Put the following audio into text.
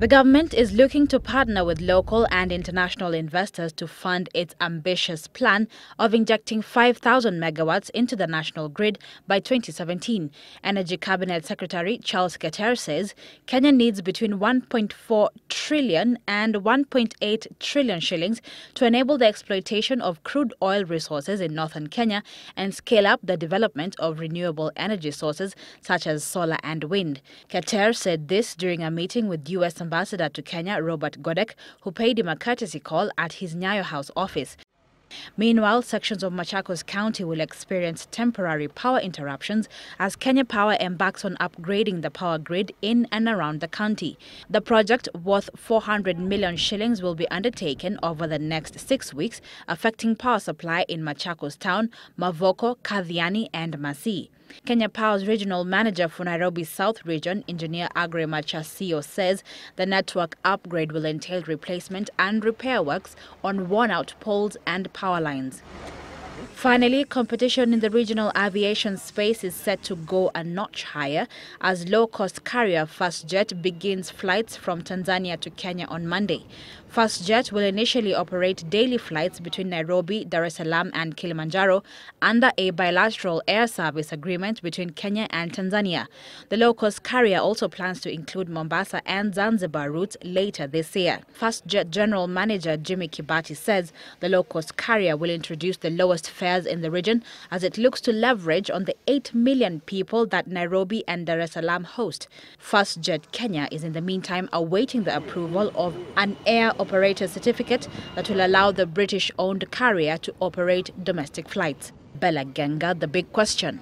The government is looking to partner with local and international investors to fund its ambitious plan of injecting 5,000 megawatts into the national grid by 2017. Energy Cabinet Secretary Charles Keter says Kenya needs between 1.4 trillion and 1.8 trillion shillings to enable the exploitation of crude oil resources in northern Kenya and scale up the development of renewable energy sources such as solar and wind. Keter said this during a meeting with U.S. Ambassador to Kenya, Robert Godek, who paid him a courtesy call at his Nyayo House office. Meanwhile, sections of Machakos County will experience temporary power interruptions as Kenya Power embarks on upgrading the power grid in and around the county. The project, worth 400 million shillings, will be undertaken over the next 6 weeks, affecting power supply in Machakos Town, Mavoko, Kadhiani and Masi. Kenya Power's regional manager for Nairobi South Region, Engineer Agri Machasio, says the network upgrade will entail replacement and repair works on worn-out poles and power lines. Finally, competition in the regional aviation space is set to go a notch higher as low-cost carrier FastJet begins flights from Tanzania to Kenya on Monday. FastJet will initially operate daily flights between Nairobi, Dar es Salaam and Kilimanjaro under a bilateral air service agreement between Kenya and Tanzania. The low-cost carrier also plans to include Mombasa and Zanzibar routes later this year. FastJet General Manager Jimmy Kibati says the low-cost carrier will introduce the lowest fare in the region as it looks to leverage on the 8 million people that Nairobi and Dar es Salaam host. FastJet Kenya is in the meantime awaiting the approval of an air operator certificate that will allow the British-owned carrier to operate domestic flights. Bella Genga, The Big Question.